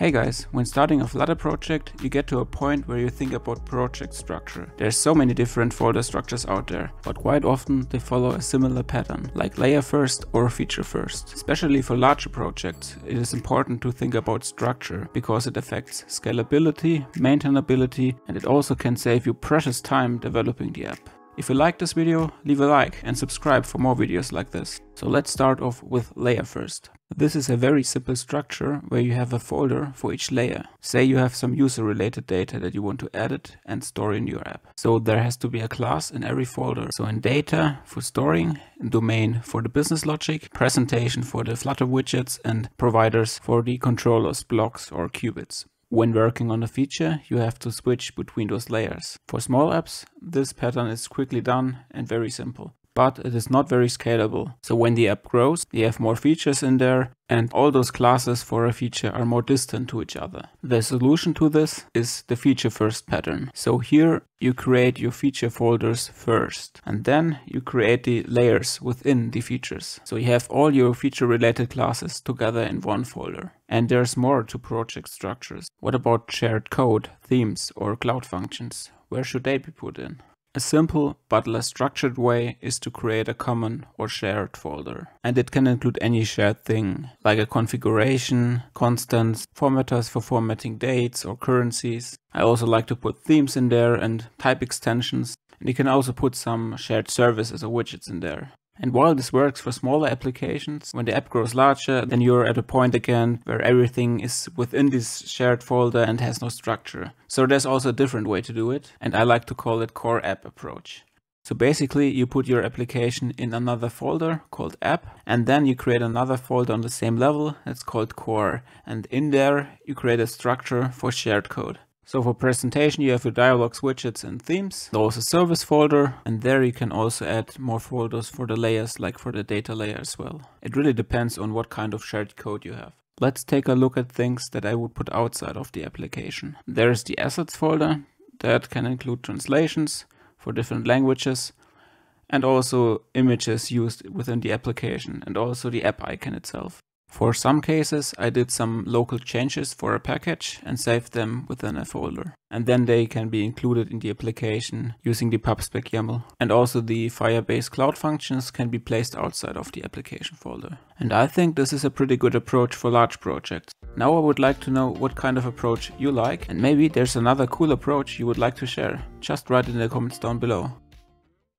Hey guys, when starting a Flutter project, you get to a point where you think about project structure. There's so many different folder structures out there, but quite often they follow a similar pattern, like layer first or feature first. Especially for larger projects, it is important to think about structure because it affects scalability, maintainability, and it also can save you precious time developing the app. If you like this video, leave a like and subscribe for more videos like this. So let's start off with layer first. This is a very simple structure where you have a folder for each layer. Say you have some user-related data that you want to edit and store in your app. So there has to be a class in every folder. So in data for storing, in domain for the business logic, presentation for the Flutter widgets, and providers for the controllers, blocks or qubits. When working on a feature, you have to switch between those layers. For small apps, this pattern is quickly done and very simple. But it is not very scalable. So when the app grows, you have more features in there, and all those classes for a feature are more distant to each other. The solution to this is the feature first pattern. So here you create your feature folders first, and then you create the layers within the features. So you have all your feature related classes together in one folder. And there's more to project structures. What about shared code, themes, or cloud functions? Where should they be put in? A simple but less structured way is to create a common or shared folder. And it can include any shared thing, like a configuration, constants, formatters for formatting dates or currencies. I also like to put themes in there and type extensions. And you can also put some shared services or widgets in there. And while this works for smaller applications, when the app grows larger, then you're at a point again where everything is within this shared folder and has no structure. So there's also a different way to do it, and I like to call it core app approach. So basically you put your application in another folder called app, and then you create another folder on the same level that's called core, and in there you create a structure for shared code. So for presentation, you have your dialogues, widgets and themes. There's a service folder, and there you can also add more folders for the layers, like for the data layer as well. It really depends on what kind of shared code you have. Let's take a look at things that I would put outside of the application. There's the assets folder that can include translations for different languages and also images used within the application and also the app icon itself. For some cases, I did some local changes for a package and saved them within a folder. And then they can be included in the application using the pubspec.yaml. And also the Firebase cloud functions can be placed outside of the application folder. And I think this is a pretty good approach for large projects. Now I would like to know what kind of approach you like, and maybe there's another cool approach you would like to share. Just write in the comments down below.